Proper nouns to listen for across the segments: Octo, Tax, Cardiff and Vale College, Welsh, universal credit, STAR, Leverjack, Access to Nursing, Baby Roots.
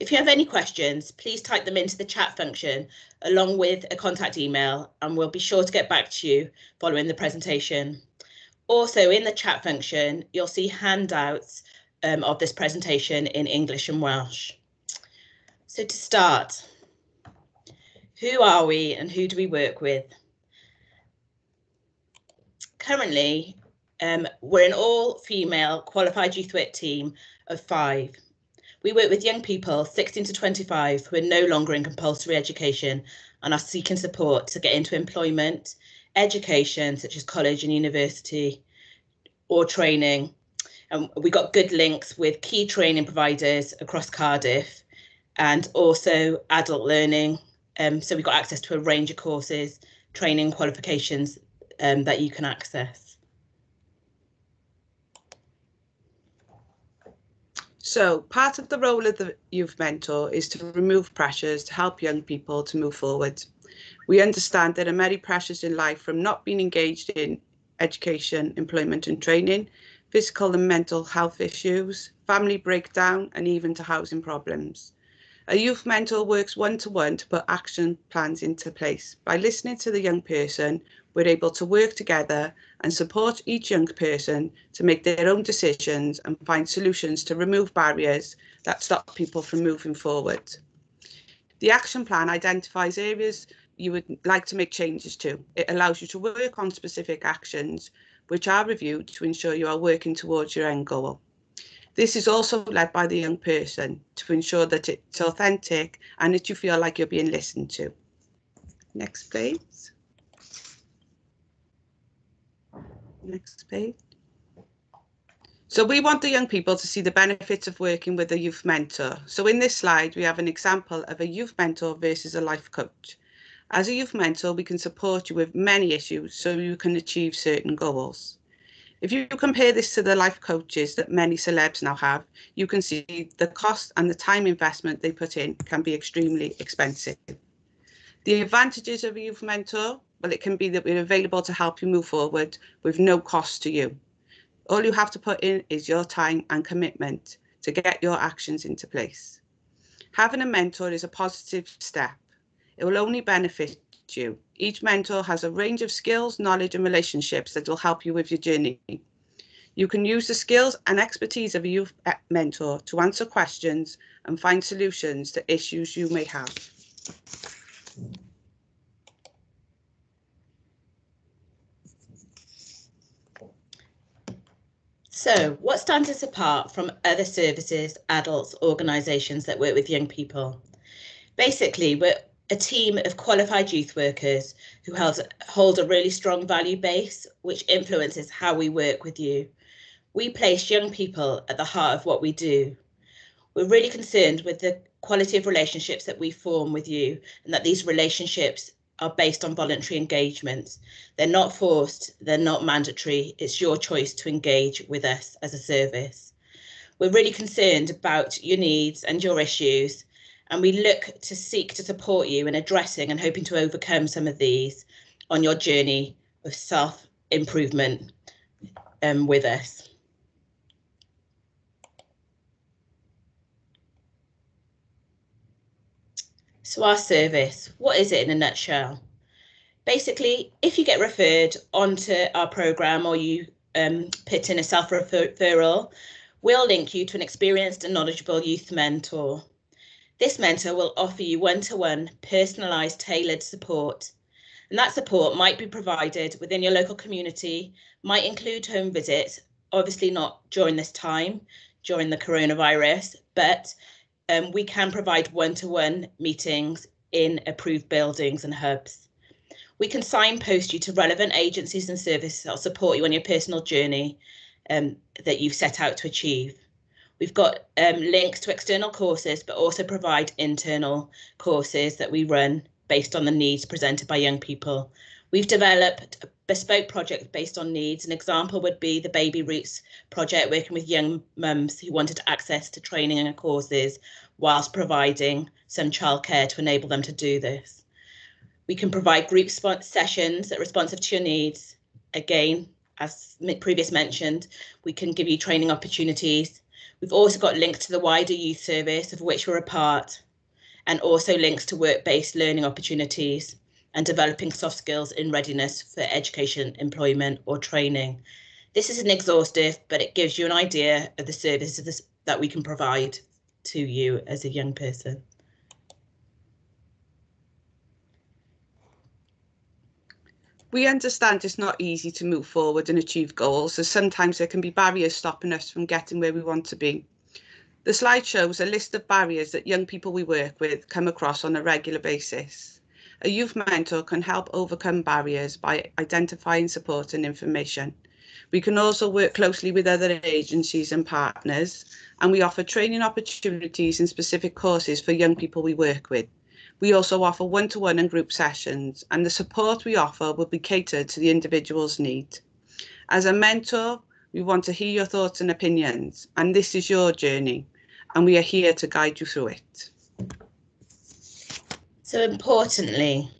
If you have any questions, please type them into the chat function along with a contact email, and we'll be sure to get back to you following the presentation. Also in the chat function, you'll see handouts of this presentation in English and Welsh. So to start, who are we and who do we work with? Currently, we're an all-female qualified youth work team of 5. We work with young people 16 to 25 who are no longer in compulsory education and are seeking support to get into employment, education such as college and university, or training. And we got good links with key training providers across Cardiff and also adult learning. So we've got access to a range of courses, training, qualifications that you can access. So part of the role of the youth mentor is to remove pressures to help young people to move forward. We understand there are many pressures in life, from not being engaged in education, employment and training, physical and mental health issues, family breakdown and even to housing problems. A youth mentor works one-to-one to put action plans into place. By listening to the young person, we're able to work together and support each young person to make their own decisions and find solutions to remove barriers that stop people from moving forward. The action plan identifies areas you would like to make changes to. It allows you to work on specific actions which are reviewed to ensure you are working towards your end goal. This is also led by the young person to ensure that it's authentic and that you feel like you're being listened to. Next, please. Next page. So we want the young people to see the benefits of working with a youth mentor. So in this slide, we have an example of a youth mentor versus a life coach. As a youth mentor, we can support you with many issues so you can achieve certain goals. If you compare this to the life coaches that many celebs now have, you can see the cost and the time investment they put in can be extremely expensive. The advantages of a youth mentor, well, it can be that we're available to help you move forward with no cost to you. All you have to put in is your time and commitment to get your actions into place. Having a mentor is a positive step. It will only benefit you. Each mentor has a range of skills, knowledge and relationships that will help you with your journey. You can use the skills and expertise of a youth mentor to answer questions and find solutions to issues you may have. So, what stands us apart from other services, adults, organisations that work with young people? Basically, we're a team of qualified youth workers who hold a really strong value base, which influences how we work with you. We place young people at the heart of what we do. We're really concerned with the quality of relationships that we form with you, and that these relationships are based on voluntary engagements. They're not forced, they're not mandatory. It's your choice to engage with us as a service. We're really concerned about your needs and your issues, and we look to seek to support you in addressing and hoping to overcome some of these on your journey of self-improvement with us. So our service, what is it in a nutshell? Basically, if you get referred onto our programme or you put in a self-referral, we'll link you to an experienced and knowledgeable youth mentor. This mentor will offer you one-to-one, personalised, tailored support. And that support might be provided within your local community, might include home visits, obviously not during this time, during the coronavirus, but we can provide one-to-one meetings in approved buildings and hubs. We can signpost you to relevant agencies and services that will support you on your personal journey that you've set out to achieve. We've got links to external courses, but also provide internal courses that we run based on the needs presented by young people. We've developed a bespoke project based on needs. An example would be the Baby Roots project, working with young mums who wanted access to training and courses whilst providing some childcare to enable them to do this. We can provide group sessions that are responsive to your needs. Again, as previously mentioned, we can give you training opportunities. We've also got links to the wider youth service, of which we're a part, and also links to work-based learning opportunities and developing soft skills in readiness for education, employment or training. This isn't exhaustive, but it gives you an idea of the services that we can provide to you as a young person. We understand it's not easy to move forward and achieve goals, as sometimes there can be barriers stopping us from getting where we want to be. The slide shows a list of barriers that young people we work with come across on a regular basis. A youth mentor can help overcome barriers by identifying support and information. We can also work closely with other agencies and partners, and we offer training opportunities and specific courses for young people we work with. We also offer one-to-one and group sessions, and the support we offer will be catered to the individual's need. As a mentor, we want to hear your thoughts and opinions, and this is your journey, and we are here to guide you through it. So importantly,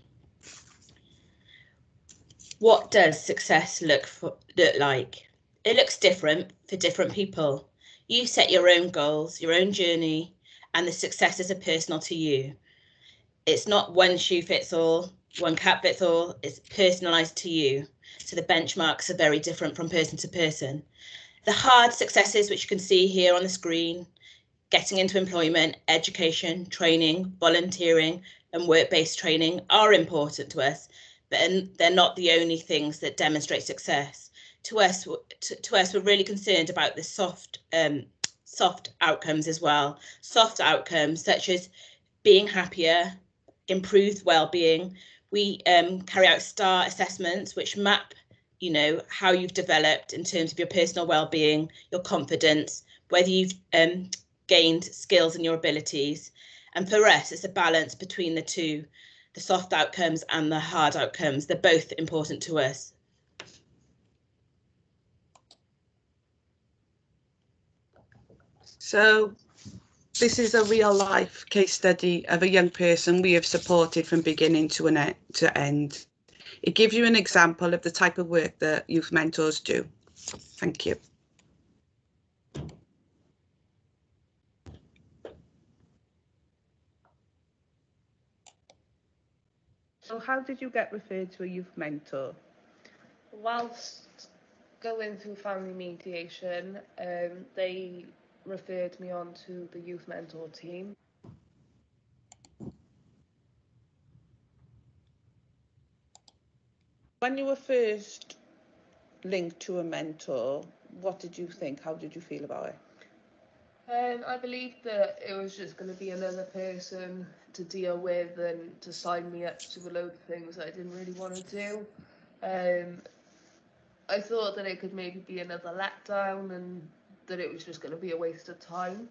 what does success look like? It looks different for different people. You set your own goals, your own journey, and the successes are personal to you. It's not one shoe fits all, one cap fits all, it's personalised to you. So the benchmarks are very different from person to person. The hard successes, which you can see here on the screen, getting into employment, education, training, volunteering and work-based training are important to us, but they're not the only things that demonstrate success. To us, we're really concerned about the soft outcomes as well. Soft outcomes such as being happier, improved well-being. We carry out STAR assessments, which map, how you've developed in terms of your personal well-being, your confidence, whether you've gained skills and your abilities. And for us, it's a balance between the two, the soft outcomes and the hard outcomes. They're both important to us. So this is a real life case study of a young person we have supported from beginning to end. It gives you an example of the type of work that youth mentors do. Thank you. So how did you get referred to a youth mentor? Whilst going through family mediation, they referred me on to the youth mentor team. When you were first linked to a mentor, what did you think? How did you feel about it? I believed that it was just going to be another person to deal with and to sign me up to a load of things that I didn't really want to do. I thought that it could maybe be another letdown and that it was just going to be a waste of time.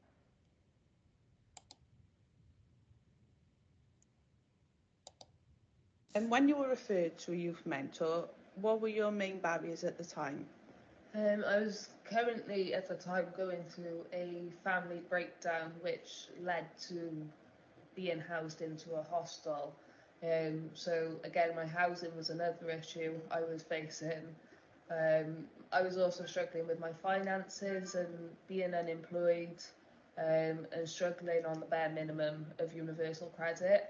And when you were referred to a youth mentor, what were your main barriers at the time? I was currently at the time going through a family breakdown, which led to being housed into a hostel. So again, my housing was another issue I was facing. I was also struggling with my finances and being unemployed and struggling on the bare minimum of universal credit.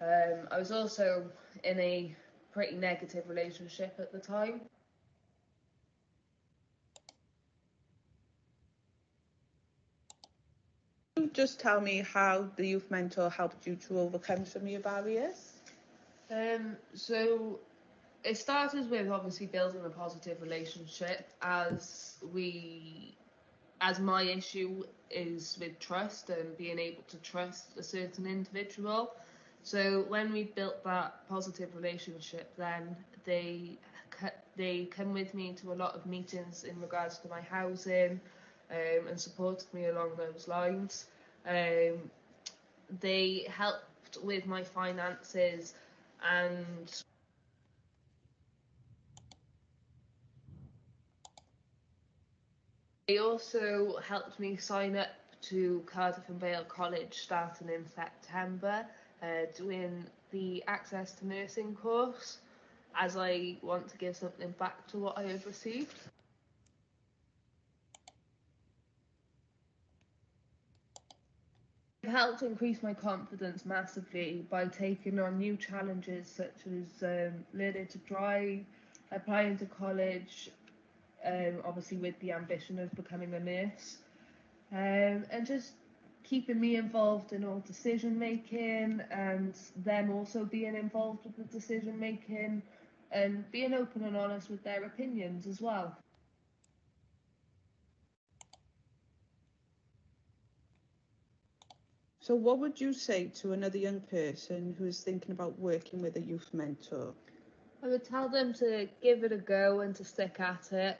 I was also in a pretty negative relationship at the time. Can you just tell me how the youth mentor helped you to overcome some of your barriers? It started with obviously building a positive relationship, as my issue is with trust and being able to trust a certain individual. So when we built that positive relationship, then they came with me to a lot of meetings in regards to my housing and supported me along those lines. They helped with my finances and they also helped me sign up to Cardiff and Vale College starting in September, doing the Access to Nursing course, as I want to give something back to what I have received. helped increase my confidence massively by taking on new challenges such as learning to drive, applying to college, obviously with the ambition of becoming a nurse, and just keeping me involved in all decision making and them also being involved with the decision making and being open and honest with their opinions as well. So what would you say to another young person who is thinking about working with a youth mentor? I would tell them to give it a go and to stick at it.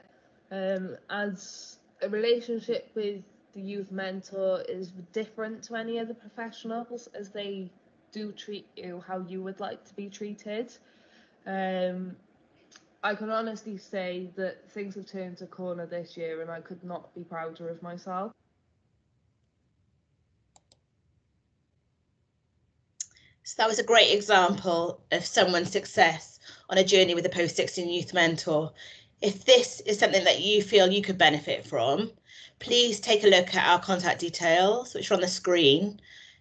As a relationship with the youth mentor is different to any other professionals, as they do treat you how you would like to be treated. I can honestly say that things have turned a corner this year and I could not be prouder of myself. So that was a great example of someone's success on a journey with a post-16 youth mentor. If this is something that you feel you could benefit from, please take a look at our contact details, which are on the screen,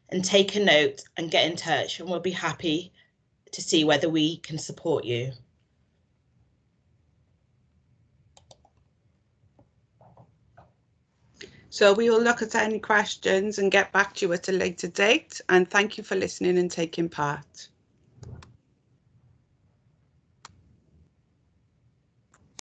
and take a note and get in touch, and we'll be happy to see whether we can support you. So we will look at any questions and get back to you at a later date. And thank you for listening and taking part.